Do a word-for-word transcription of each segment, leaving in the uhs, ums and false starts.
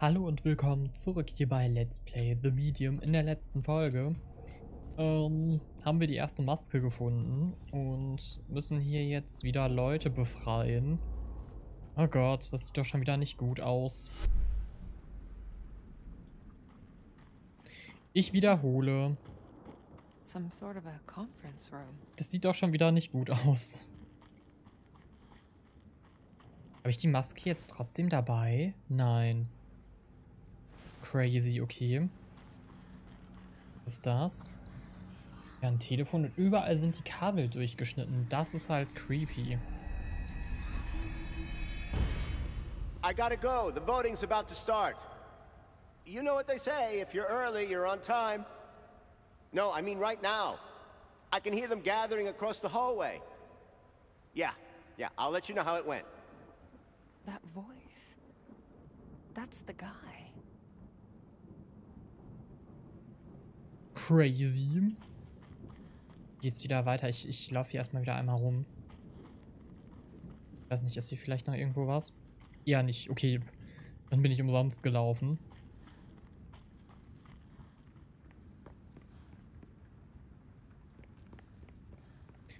Hallo und willkommen zurück hier bei Let's Play The Medium. In der letzten Folge ähm, haben wir die erste Maske gefunden und müssen hier jetzt wieder Leute befreien. Oh Gott, das sieht doch schon wieder nicht gut aus. Ich wiederhole. Das sieht doch schon wieder nicht gut aus. Habe ich die Maske jetzt trotzdem dabei? Nein. Crazy, okay. Was ist das? Ja, ein Telefon und überall sind die Kabel durchgeschnitten. Das ist halt creepy. I gotta go. The voting's about to start. You know what they say, if you're early, you're on time. No, I mean right now. I can hear them gathering across the hallway. Yeah, yeah, I'll let you know how it went. That voice. That's the guy. Crazy. Geht's wieder weiter? Ich, ich laufe hier erstmal wieder einmal rum. Ich weiß nicht, ist hier vielleicht noch irgendwo was? Ja, nicht. Okay. Dann bin ich umsonst gelaufen.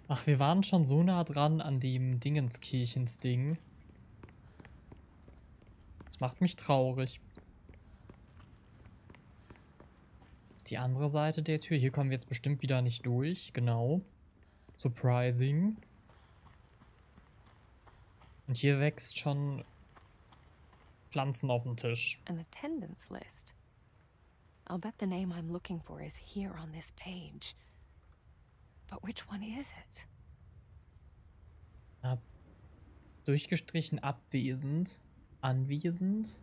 Ach, wir waren schon so nah dran an dem Dingenskirchensding. Das macht mich traurig. Die andere Seite der Tür. Hier kommen wir jetzt bestimmt wieder nicht durch. Genau. Surprising. Und hier wächst schon Pflanzen auf dem Tisch. An attendance list. I'll bet the name I'm looking for is here on this page. But which one is it? Ab durchgestrichen abwesend, anwesend.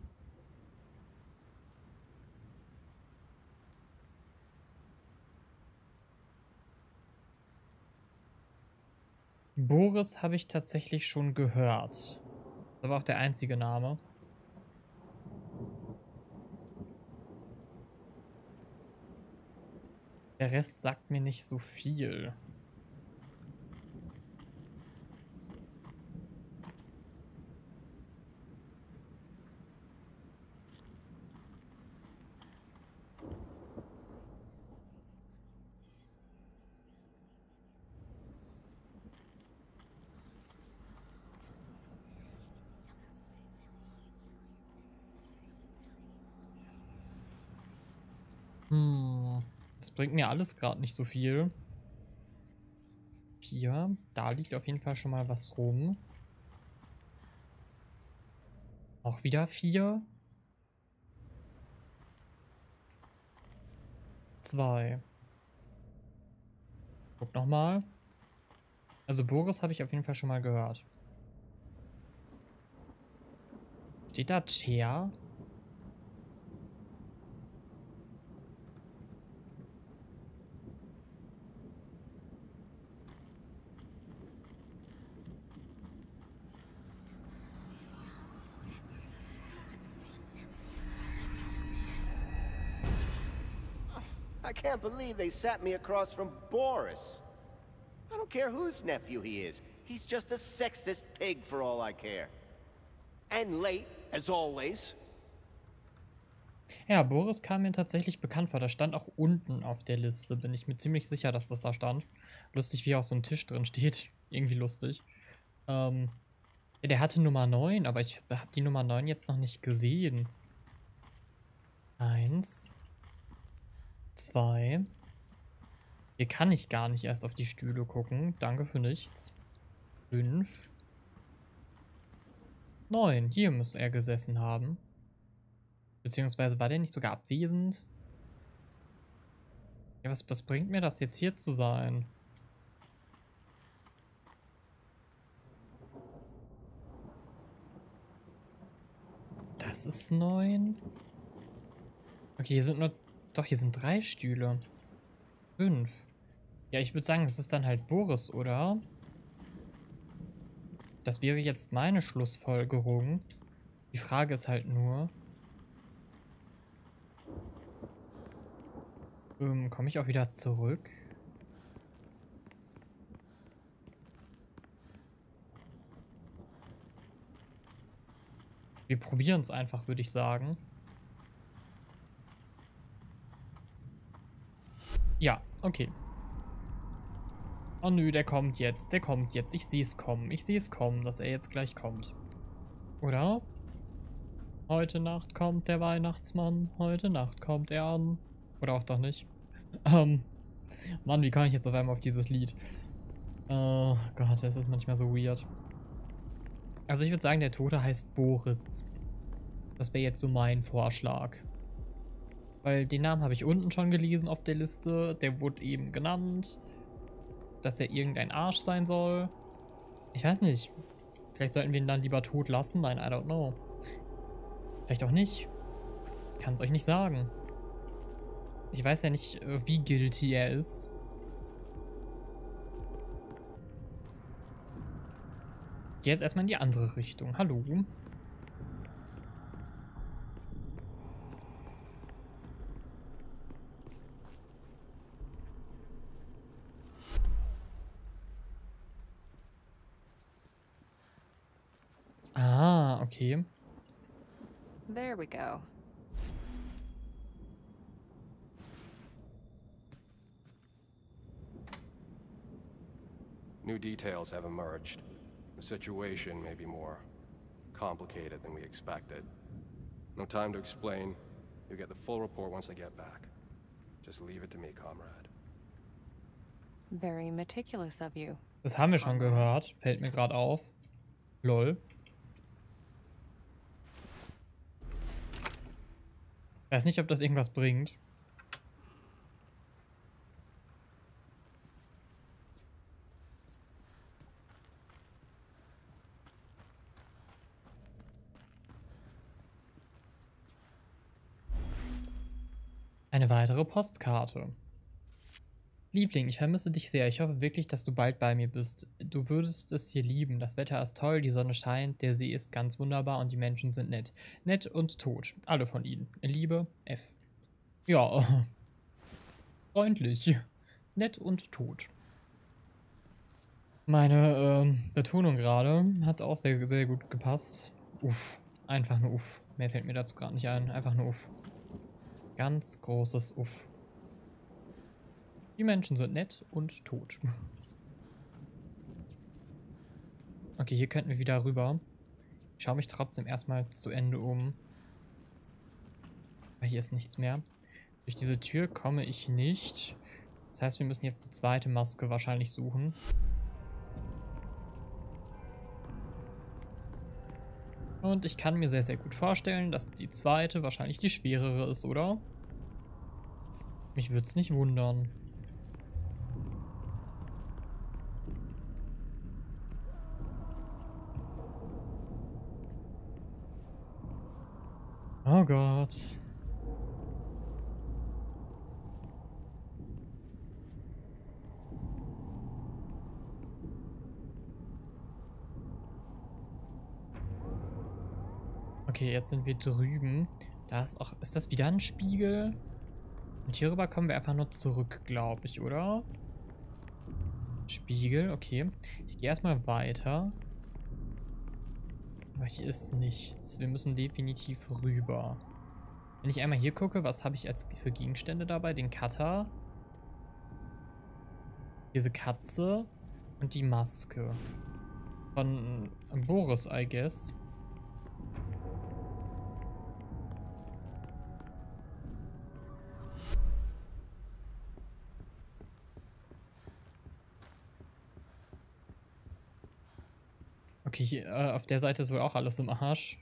Boris habe ich tatsächlich schon gehört. Das ist aber auch der einzige Name. Der Rest sagt mir nicht so viel. Das bringt mir alles gerade nicht so viel. Hier, da liegt auf jeden Fall schon mal was rum. Auch wieder vier. Zwei. Guck nochmal. Also Boris habe ich auf jeden Fall schon mal gehört. Steht da Chair? I can't believe they sat me across from Boris. I don't care whose nephew he is. He's just a sexist pig for all I care. And late, as always. Ja, Boris kam mir tatsächlich bekannt vor. Das stand auch unten auf der Liste. Bin ich mir ziemlich sicher, dass das da stand. Lustig, wie auch so ein Tisch drin steht. Irgendwie lustig. Ähm, der hatte Nummer neun, aber ich habe die Nummer neun jetzt noch nicht gesehen. Eins. Zwei. Hier kann ich gar nicht erst auf die Stühle gucken. Danke für nichts. Fünf. Neun. Hier muss er gesessen haben. Beziehungsweise war der nicht sogar abwesend? Ja, was, was bringt mir das jetzt hier zu sein? Das ist neun. Okay, hier sind nur... Doch, hier sind drei Stühle. Fünf. Ja, ich würde sagen, das ist dann halt Boris, oder? Das wäre jetzt meine Schlussfolgerung. Die Frage ist halt nur... Ähm, komme ich auch wieder zurück? Wir probieren es einfach, würde ich sagen. Ja, okay. Oh nö, der kommt jetzt. Der kommt jetzt. Ich sehe es kommen. Ich sehe es kommen, dass er jetzt gleich kommt. Oder? Heute Nacht kommt der Weihnachtsmann. Heute Nacht kommt er an. Oder auch doch nicht. Ähm. Mann, wie komme ich jetzt auf einmal auf dieses Lied? Oh Gott, das ist manchmal so weird. Also ich würde sagen, der Tote heißt Boris. Das wäre jetzt so mein Vorschlag. Weil den Namen habe ich unten schon gelesen auf der Liste. Der wurde eben genannt. Dass er irgendein Arsch sein soll. Ich weiß nicht. Vielleicht sollten wir ihn dann lieber tot lassen. Nein, I don't know. Vielleicht auch nicht. Ich kann es euch nicht sagen. Ich weiß ja nicht, wie guilty er ist. Ich gehe jetzt erstmal in die andere Richtung. Hallo. Ah, okay. There we go. New details have emerged. The situation may be more complicated than we expected. No time to explain. You'll get the full report once I get back. Just leave it to me, comrade. Very meticulous of you. Das haben wir schon gehört. Fällt mir gerade auf. Lol. Weiß nicht, ob das irgendwas bringt. Eine weitere Postkarte. Liebling, ich vermisse dich sehr. Ich hoffe wirklich, dass du bald bei mir bist. Du würdest es hier lieben. Das Wetter ist toll, die Sonne scheint, der See ist ganz wunderbar und die Menschen sind nett. Nett und tot. Alle von ihnen. Liebe, F. Ja. Freundlich. Nett und tot. Meine äh, Betonung gerade hat auch sehr, sehr gut gepasst. Uff. Einfach nur Uff. Mehr fällt mir dazu gerade nicht ein. Einfach nur Uff. Ganz großes Uff. Die Menschen sind nett und tot. Okay, hier könnten wir wieder rüber. Ich schaue mich trotzdem erstmal zu Ende um. Aber hier ist nichts mehr. Durch diese Tür komme ich nicht. Das heißt, wir müssen jetzt die zweite Maske wahrscheinlich suchen. Und ich kann mir sehr, sehr gut vorstellen, dass die zweite wahrscheinlich die schwerere ist, oder? Mich würde es nicht wundern. Oh Gott. Okay, jetzt sind wir drüben. Da ist auch... Ist das wieder ein Spiegel? Und hierüber kommen wir einfach nur zurück, glaube ich, oder? Spiegel, okay. Ich gehe erstmal weiter. Aber hier ist nichts. Wir müssen definitiv rüber. Wenn ich einmal hier gucke, was habe ich als für Gegenstände dabei? Den Cutter. Diese Katze. Und die Maske. Von Boris, I guess. Okay, hier, äh, auf der Seite ist wohl auch alles im Arsch.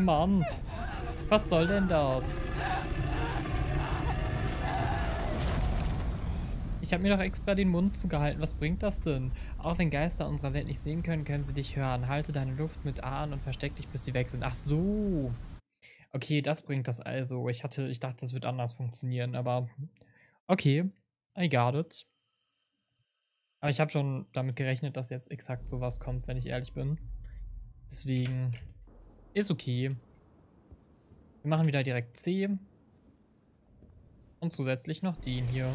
Mann, was soll denn das? Ich habe mir doch extra den Mund zugehalten. Was bringt das denn? Auch wenn Geister unserer Welt nicht sehen können, können sie dich hören. Halte deine Luft mit an und versteck dich, bis sie weg sind. Ach so. Okay, das bringt das also. Ich hatte, ich dachte, das wird anders funktionieren, aber okay. I got it. Aber ich habe schon damit gerechnet, dass jetzt exakt sowas kommt, wenn ich ehrlich bin. Deswegen ist okay. Wir machen wieder direkt C. Und zusätzlich noch den hier.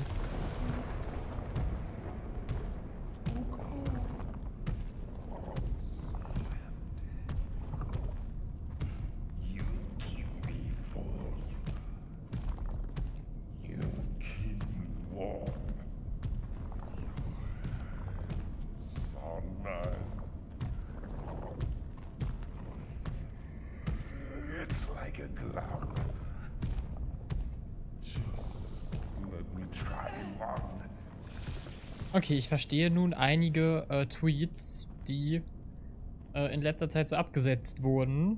Okay, ich verstehe nun einige äh, Tweets, die äh, in letzter Zeit so abgesetzt wurden.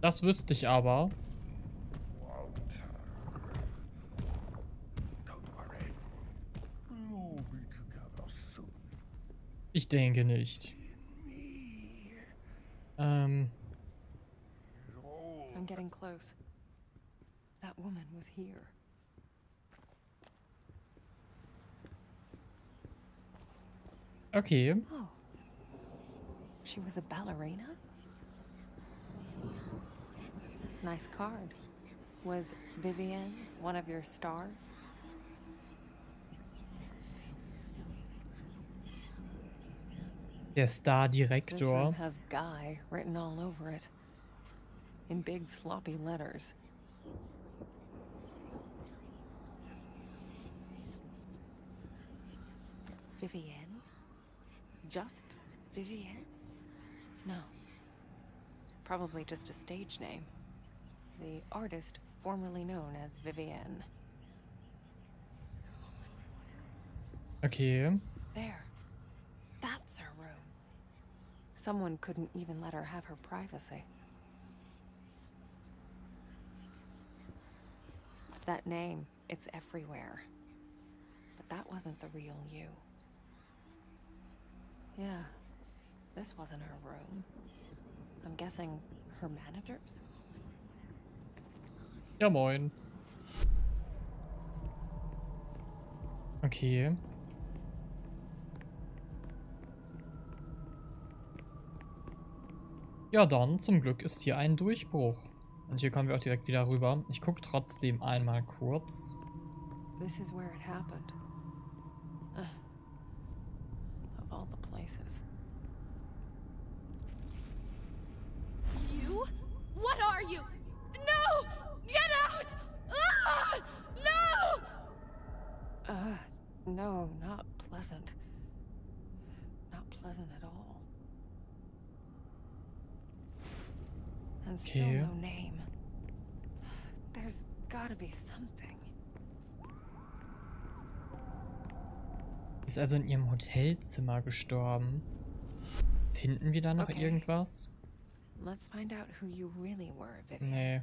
Das wüsste ich aber. Ich denke nicht. Ähm. I'm getting close. That woman was here. Okay. Oh. She was a ballerina? Nice card. Was Vivienne one of your stars? Der Star-Direktor. This room has Guy written all over it. In big sloppy letters. Vivienne? Just Vivienne? No. Probably just a stage name. The artist formerly known as Vivienne. Okay. There. That's her room. Someone couldn't even let her have her privacy. That name, it's everywhere. But that wasn't the real you. Yeah. This wasn't her room. I'm guessing her manager's? Ja, moin. Okay. Ja, dann, zum Glück ist hier ein Durchbruch. Und hier kommen wir auch direkt wieder rüber. Ich gucke trotzdem einmal kurz. This is where it happened. Uh, of all the places. You? What are you? No! Get out! Ah! No! Uh, no, not pleasant. Not pleasant at all. And still okay. No name. There's gotta be something. Ist also in ihrem Hotelzimmer gestorben. Finden wir da noch okay. irgendwas? Let's find out who you really were, Vivienne. Nee.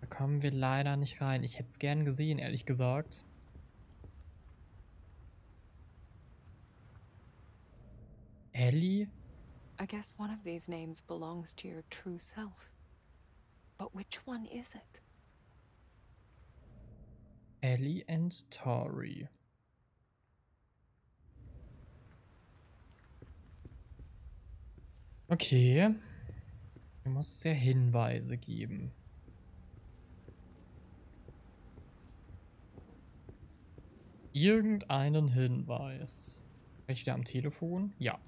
Da kommen wir leider nicht rein. Ich hätte es gern gesehen, ehrlich gesagt. Ellie? I guess one of these names belongs to your true self. But which one is it? Ellie and Tori. Okay. Hier muss es ja Hinweise geben. Irgendeinen Hinweis. Rechte am Telefon? Ja.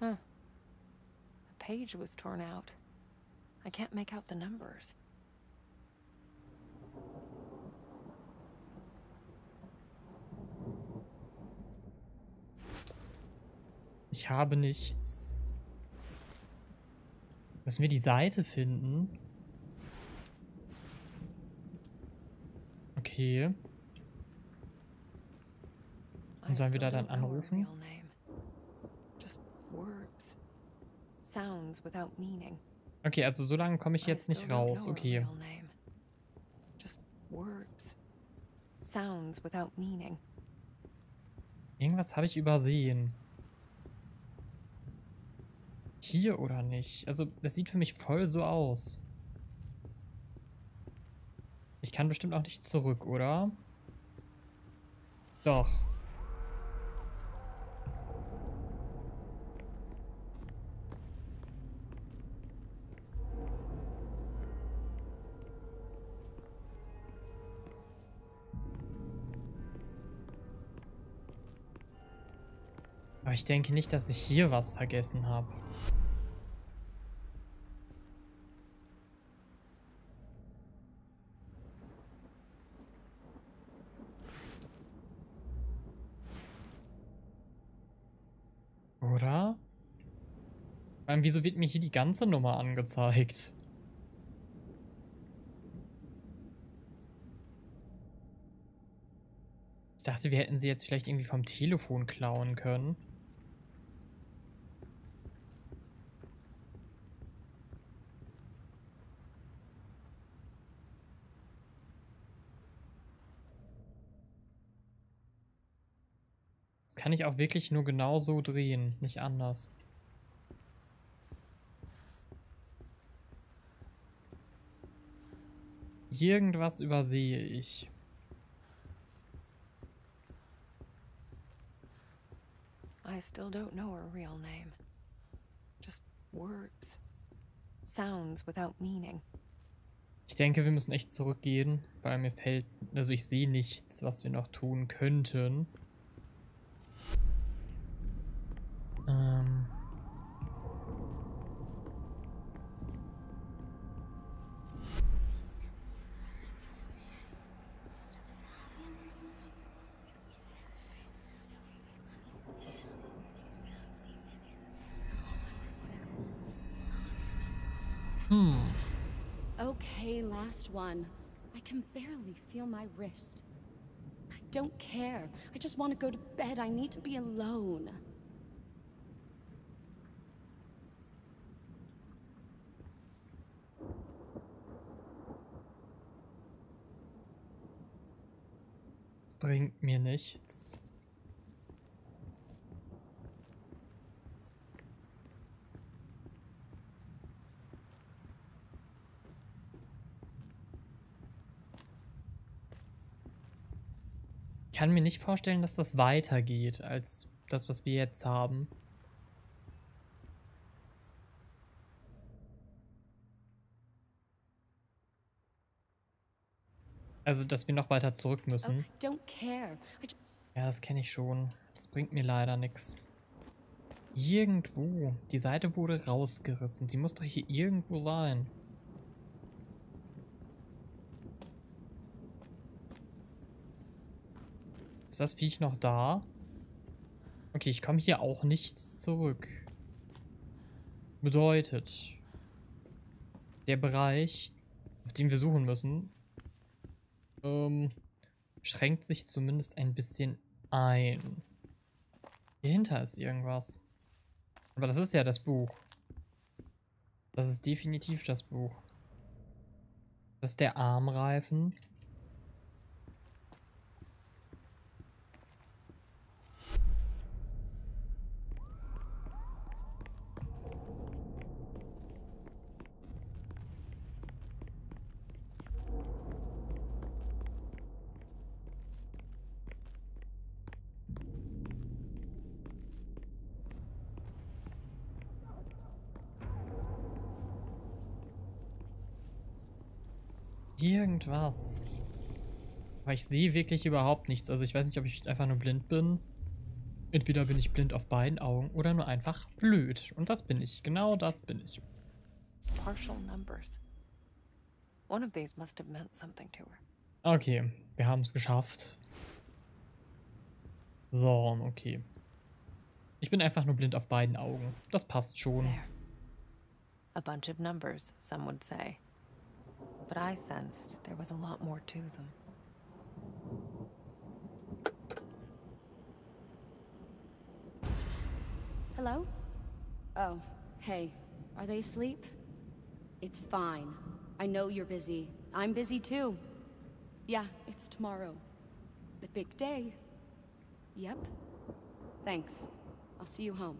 Huh. The page was torn out. I can't make out the numbers. Ich habe nichts. Müssen wir die Seite finden? Okay. Sollen wir da dann anrufen? Okay, also so lange komme ich jetzt nicht raus. Okay. Irgendwas habe ich übersehen. Hier oder nicht? Also, das sieht für mich voll so aus. Ich kann bestimmt auch nicht zurück, oder? Doch. Aber ich denke nicht, dass ich hier was vergessen habe. Oder? Vor allem, wieso wird mir hier die ganze Nummer angezeigt? Ich dachte, wir hätten sie jetzt vielleicht irgendwie vom Telefon klauen können. Kann ich auch wirklich nur genau so drehen, nicht anders. Irgendwas übersehe ich. I still don't know her real name. Just words. Sounds without meaning. Ich denke, wir müssen echt zurückgehen, weil mir fällt, also ich sehe nichts, was wir noch tun könnten. Hmm. Okay, last one. I can barely feel my wrist. I don't care. I just want to go to bed. I need to be alone. Bringt mir nichts. Ich kann mir nicht vorstellen, dass das weitergeht als das, was wir jetzt haben. Also, dass wir noch weiter zurück müssen. Ja, das kenne ich schon. Das bringt mir leider nichts. Irgendwo. Die Seite wurde rausgerissen. Sie muss doch hier irgendwo sein. Ist das Viech noch da? Okay, ich komme hier auch nichts zurück. Bedeutet, der Bereich, auf den wir suchen müssen, Ähm, schränkt sich zumindest ein bisschen ein. Hier hinter ist irgendwas. Aber das ist ja das Buch. Das ist definitiv das Buch. Das ist der Armreifen. Irgendwas. Aber ich sehe wirklich überhaupt nichts. Also ich weiß nicht, ob ich einfach nur blind bin. Entweder bin ich blind auf beiden Augen oder nur einfach blöd. Und das bin ich. Genau das bin ich. Okay, wir haben es geschafft. So, okay. Ich bin einfach nur blind auf beiden Augen. Das passt schon. A bunch of numbers, some would say. But I sensed there was a lot more to them. Hello? Oh, hey. Are they asleep? It's fine. I know you're busy. I'm busy too. Yeah, it's tomorrow. The big day. Yep. Thanks. I'll see you home.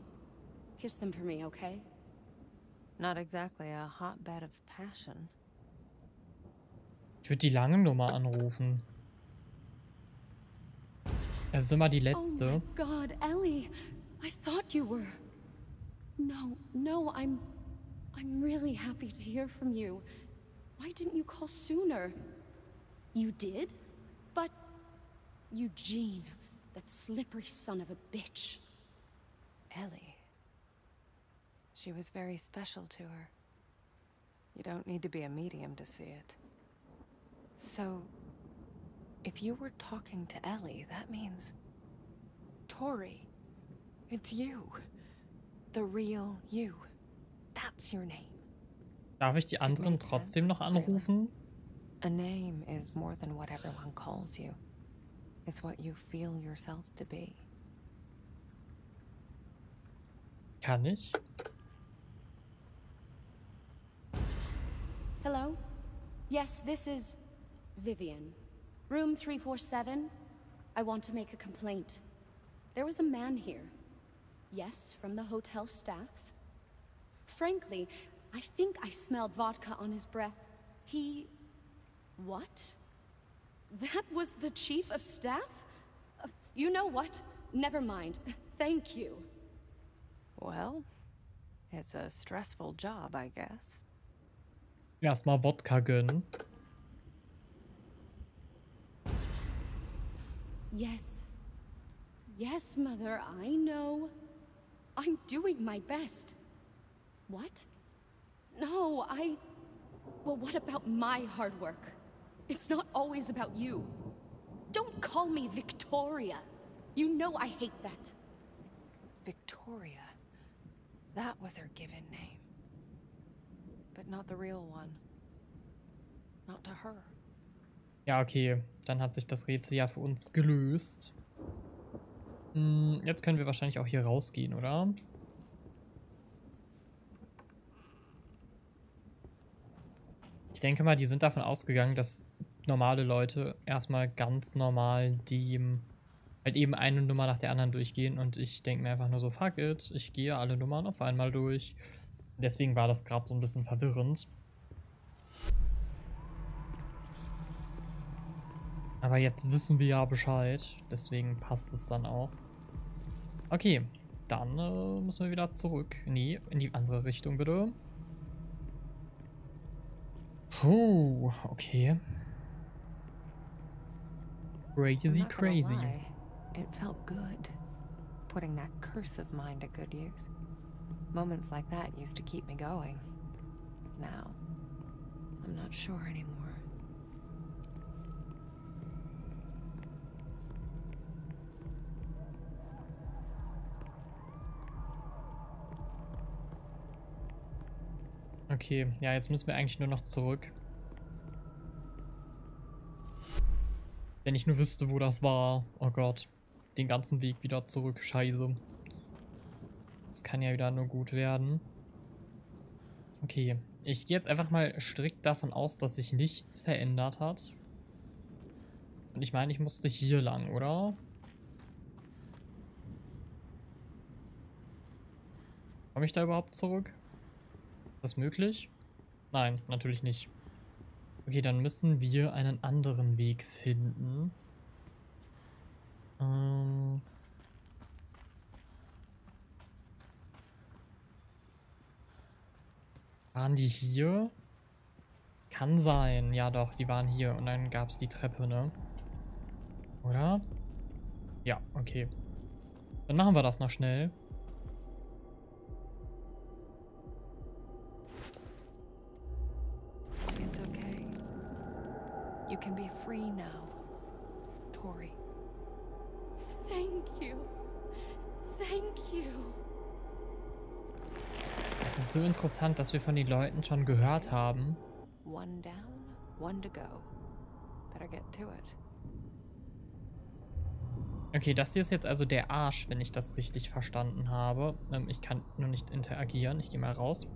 Kiss them for me, okay? Not exactly a hotbed of passion. Ich würde die lange Nummer anrufen. Es ist immer die letzte. Oh my God, Ellie. I thought you were. No, no, I'm I'm really happy to hear from you. Why didn't you call sooner? You did? But Eugene, that slippery son of a bitch. Ellie. She was very special to her. You don't need to be a medium to see it. So, if you were talking to Ellie, that means... Tori. It's you. The real you. That's your name. Darf ich die anderen trotzdem noch anrufen? A name is more than what everyone calls you. It's what you feel yourself to be. Kann ich? Hello? Yes, this is Vivienne. Room three four seven. I want to make a complaint. There was a man here. Yes, from the hotel staff. Frankly, I think I smelled vodka on his breath. He... What? That was the chief of staff? Uh, you know what? Never mind. Thank you. Well, it's a stressful job, I guess. Erstmal Wodka gönnen. Yes. Yes, Mother, I know. I'm doing my best. What? No, I... Well, what about my hard work? It's not always about you. Don't call me Victoria. You know I hate that. Victoria. That was her given name. But not the real one. Not to her. Ja, okay. Dann hat sich das Rätsel ja für uns gelöst. Hm, jetzt können wir wahrscheinlich auch hier rausgehen, oder? Ich denke mal, die sind davon ausgegangen, dass normale Leute erstmal ganz normal dem halt eben eine Nummer nach der anderen durchgehen. Und ich denke mir einfach nur so, fuck it, ich gehe alle Nummern auf einmal durch. Deswegen war das gerade so ein bisschen verwirrend. Aber jetzt wissen wir ja Bescheid. Deswegen passt es dann auch. Okay, dann äh, müssen wir wieder zurück. Nee, in die andere Richtung bitte. Puh, okay. Crazy, crazy. It felt good. Putting that curse of mine to good use. Moments like that used to keep me going. Now, I'm not sure anymore. Okay, ja, jetzt müssen wir eigentlich nur noch zurück. Wenn ich nur wüsste, wo das war. Oh Gott. Den ganzen Weg wieder zurück. Scheiße. Das kann ja wieder nur gut werden. Okay. Ich gehe jetzt einfach mal strikt davon aus, dass sich nichts verändert hat. Und ich meine, ich musste hier lang, oder? Komme ich da überhaupt zurück? Ist das möglich? Nein, natürlich nicht. Okay, dann müssen wir einen anderen Weg finden. Ähm waren die hier? Kann sein. Ja doch, die waren hier. Und dann gab es die Treppe, ne? Oder? Ja, okay. Dann machen wir das noch schnell. You can be free now, Tori. Thank you. Thank you. Es ist so interessant, dass wir von den Leuten schon gehört haben. One down, one to go. Better get to it. Okay, das hier ist jetzt also der Arsch, wenn ich das richtig verstanden habe. Ähm, ich kann nur nicht interagieren. Ich gehe mal raus.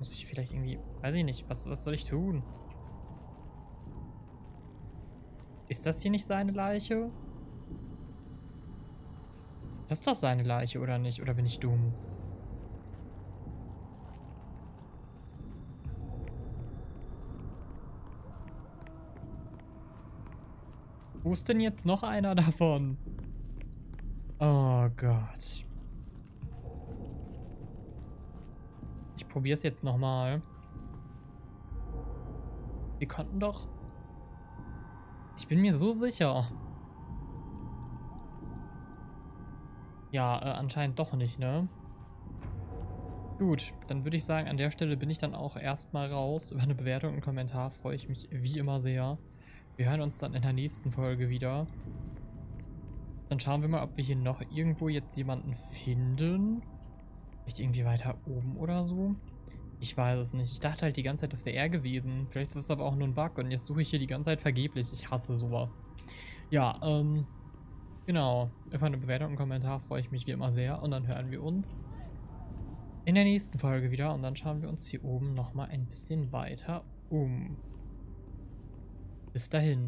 Muss ich vielleicht irgendwie... Weiß ich nicht. Was, was soll ich tun? Ist das hier nicht seine Leiche? Das ist doch seine Leiche, oder nicht? Oder bin ich dumm? Wo ist denn jetzt noch einer davon? Oh Gott. Ich probiere es jetzt nochmal. Wir konnten doch... Ich bin mir so sicher. Ja, äh, anscheinend doch nicht, ne? Gut, dann würde ich sagen, an der Stelle bin ich dann auch erstmal raus. Über eine Bewertung und einen Kommentar freue ich mich wie immer sehr. Wir hören uns dann in der nächsten Folge wieder. Dann schauen wir mal, ob wir hier noch irgendwo jetzt jemanden finden. Vielleicht irgendwie weiter oben oder so. Ich weiß es nicht. Ich dachte halt die ganze Zeit, das wäre er gewesen. Vielleicht ist es aber auch nur ein Bug und jetzt suche ich hier die ganze Zeit vergeblich. Ich hasse sowas. Ja, ähm, genau. Über eine Bewertung und einen Kommentar freue ich mich wie immer sehr. Und dann hören wir uns in der nächsten Folge wieder. Und dann schauen wir uns hier oben nochmal ein bisschen weiter um. Bis dahin.